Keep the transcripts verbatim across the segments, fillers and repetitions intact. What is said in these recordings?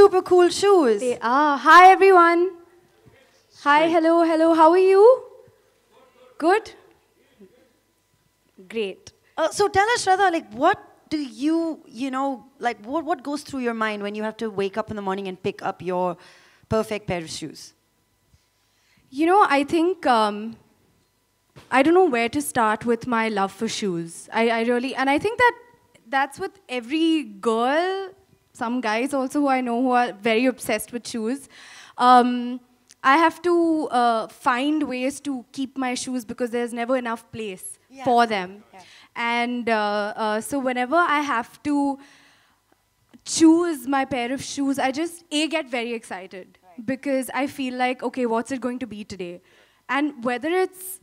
super cool shoes. They are. Hi, everyone. Hi, hello, hello. How are you? Good? Great. Uh, so tell us, Shraddha, like, what do you, you know, like, what, what goes through your mind when you have to wake up in the morning and pick up your perfect pair of shoes? You know, I think, um, I don't know where to start with my love for shoes. I, I really, and I think that that's with every girl, some guys also who I know who are very obsessed with shoes. Um, I have to uh, find ways to keep my shoes because there's never enough place yeah. for them. Yeah. And uh, uh, so whenever I have to choose my pair of shoes, I just, A, get very excited. Right. Because I feel like, okay, what's it going to be today? And whether it's,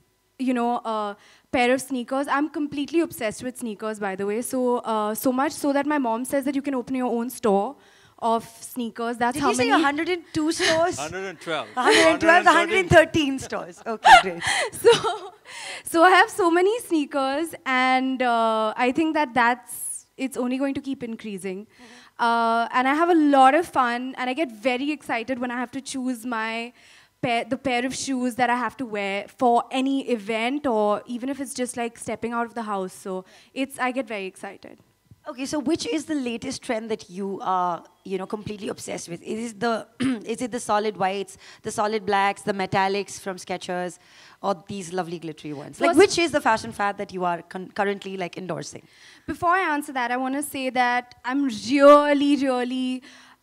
you know, a pair of sneakers. I'm completely obsessed with sneakers, by the way. So, uh, so much so that my mom says that you can open your own store of sneakers. That's Did how many... Did you say one hundred and two stores? one hundred twelve. one hundred twelve, one hundred thirteen stores. Okay, great. So, so I have so many sneakers, and uh, I think that that's, it's only going to keep increasing. Mm-hmm. uh, and I have a lot of fun, and I get very excited when I have to choose my... the pair of shoes that I have to wear for any event, or even if it's just like stepping out of the house. So it's, I get very excited. Okay, so which is the latest trend that you are, you know, completely obsessed with? Is it the, is it the solid whites, the solid blacks, the metallics from Skechers, or these lovely glittery ones? Like, which is the fashion fad that you are currently like endorsing? Before I answer that, I want to say that I'm really, really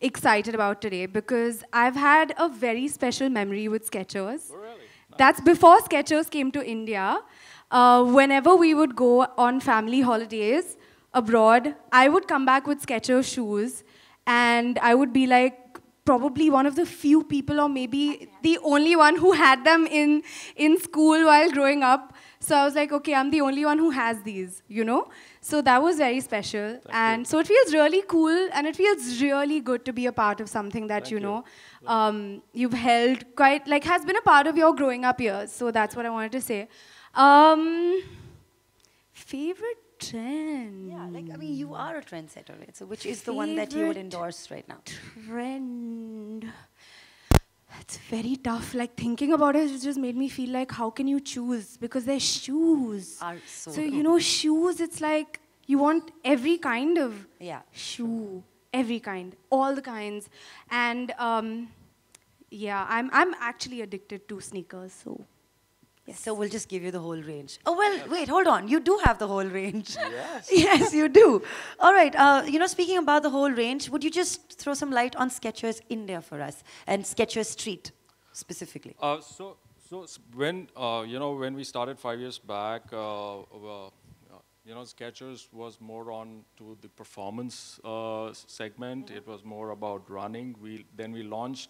excited about today because I've had a very special memory with Skechers. Oh, really? Nice. That's before Skechers came to India. Uh, whenever we would go on family holidays abroad, I would come back with Skechers shoes, and I would be like probably one of the few people, or maybe the only one, who had them in, in school while growing up. So I was like, okay, I'm the only one who has these, you know? So that was very special. Thank and you. So it feels really cool, and it feels really good to be a part of something that, Thank you know, you. Um, you've held quite, like, has been a part of your growing up years. So that's what I wanted to say. Um, favorite trend? Yeah, like, I mean, you are a trendsetter, right? So which is favorite the one that you would endorse right now? Trend. It's very tough. Like, thinking about it, it just made me feel like, how can you choose? Because they're shoes. Are so, so you know, shoes, it's like, you want every kind of yeah. shoe. Every kind. All the kinds. And, um, yeah, I'm, I'm actually addicted to sneakers, so... Yes. So we'll just give you the whole range. Oh, well, yes. Wait, hold on. You do have the whole range. Yes. Yes, you do. All right. Uh, you know, speaking about the whole range, would you just throw some light on Skechers India for us, and Skechers Street specifically? Uh, so, so when, uh, you know, when we started five years back, uh, uh, you know, Skechers was more on to the performance uh, segment. Mm-hmm. It was more about running. We, then we launched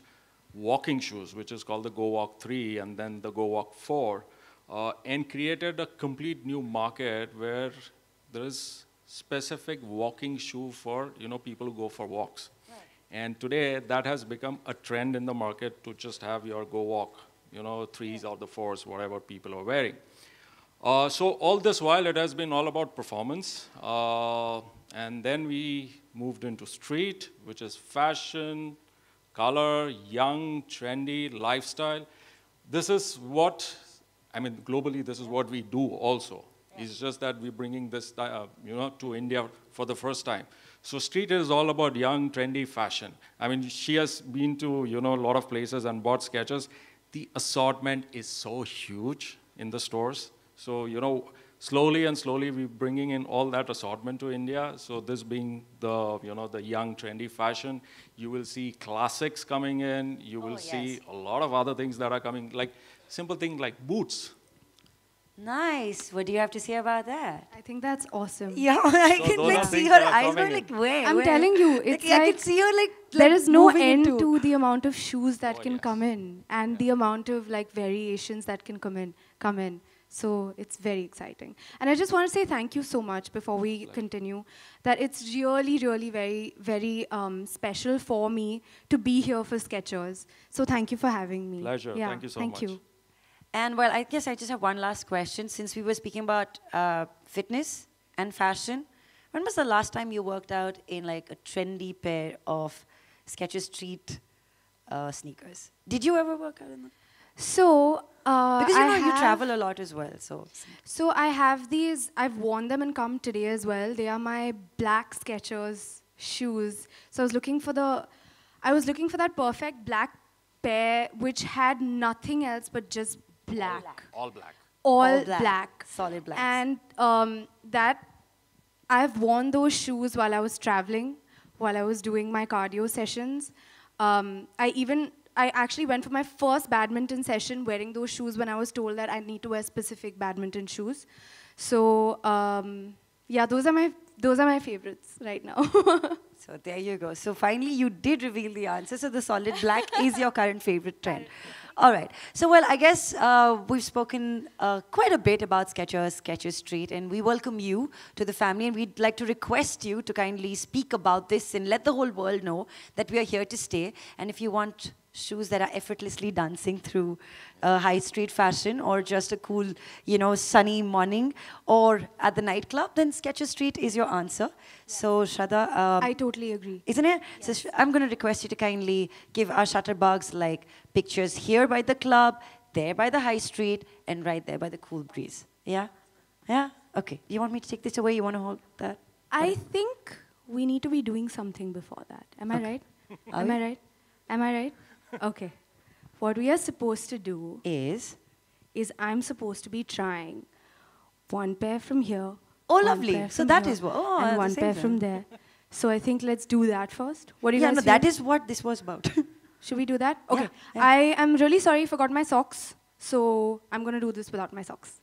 walking shoes, which is called the Go Walk three, and then the Go Walk four, uh, and created a complete new market where there is specific walking shoe for, you know, people who go for walks. Right. And today, that has become a trend in the market to just have your Go Walk, you know, threes yeah. or the fours, whatever people are wearing. Uh, so all this while, it has been all about performance. Uh, and then we moved into street, which is fashion, color, young, trendy, lifestyle. This is what, I mean, globally, this is what we do also. Yeah. It's just that we're bringing this, uh, you know, to India for the first time. So street is all about young, trendy fashion. I mean, she has been to, you know, a lot of places and bought Skechers. The assortment is so huge in the stores. So, you know, slowly and slowly, we're bringing in all that assortment to India. So this being the, you know, the young, trendy fashion, you will see classics coming in. You will oh, yes. see a lot of other things that are coming, like simple things like boots. Nice. What do you have to say about that? I think that's awesome. Yeah, I so can like see her eyes were like, where? I'm where? telling you, it's like, like, I can see her like, like there is no end into. to the amount of shoes that oh, can yes. come in, and yeah. the amount of like variations that can come in, come in. So it's very exciting. And I just want to say thank you so much before we continue, that it's really, really very, very um, special for me to be here for Skechers. So thank you for having me. Pleasure. Yeah, thank you so thank much. Thank you. And well, I guess I just have one last question. Since we were speaking about uh, fitness and fashion, when was the last time you worked out in like a trendy pair of Skechers Street uh, sneakers. Did you ever work out in them? So, uh, because you I know you travel a lot as well, so. So I have these, I've worn them and come today as well. They are my black Skechers shoes. So I was looking for the, I was looking for that perfect black pair which had nothing else but just black. All black. All, All black. black. Solid black. And um, that, I've worn those shoes while I was traveling, while I was doing my cardio sessions. Um, I even, I actually went for my first badminton session wearing those shoes when I was told that I need to wear specific badminton shoes. So, um, yeah, those are my those are my favorites right now. So there you go. So finally, you did reveal the answer. So the solid black is your current favorite trend. All right. So, well, I guess uh, we've spoken uh, quite a bit about Skechers, Skechers Street, and we welcome you to the family, and we'd like to request you to kindly speak about this and let the whole world know that we are here to stay. And if you want shoes that are effortlessly dancing through uh, high street fashion, or just a cool, you know, sunny morning, or at the nightclub, then Skechers Street is your answer. Yeah. So, Shraddha... Um, I totally agree. Isn't it? Yes. So, I'm going to request you to kindly give our shutterbugs, like, pictures here by the club, there by the high street, and right there by the cool breeze. Yeah? Yeah? Okay. You want me to take this away? You want to hold that? I what? think we need to be doing something before that. Am okay. I right? Am I right? Am I right? Okay, what we are supposed to do is, is I'm supposed to be trying one pair from here. Oh, lovely. So that here, is what. Oh, and one pair thing. from there. So I think let's do that first. What do you yeah, guys no, feel? That is what this was about. Should we do that? Okay. Yeah, yeah. I am really sorry, forgot my socks. So I'm going to do this without my socks.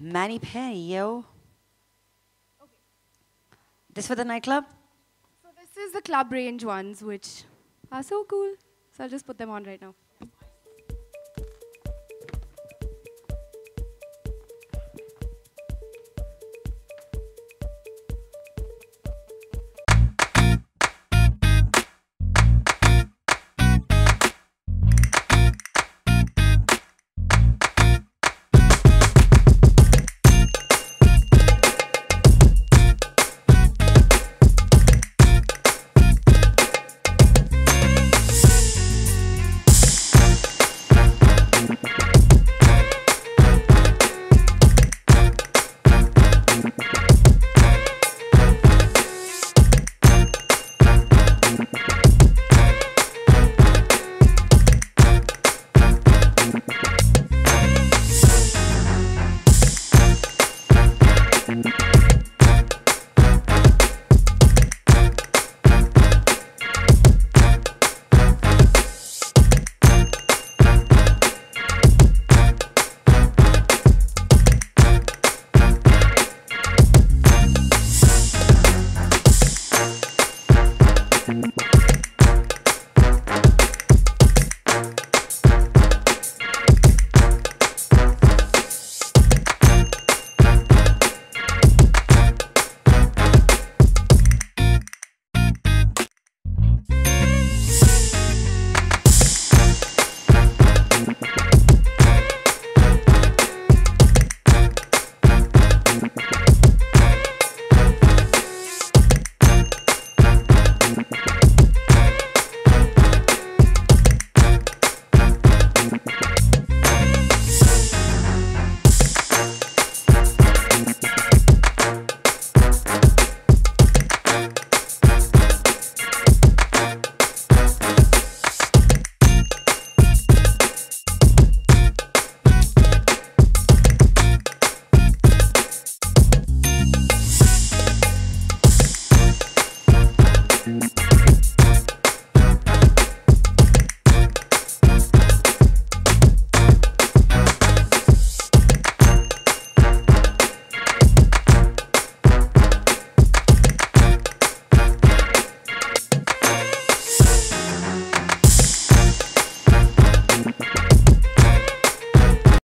Mani Pani, yo. Okay. This for the nightclub? So this is the club range ones, which... are so cool. So I'll just put them on right now.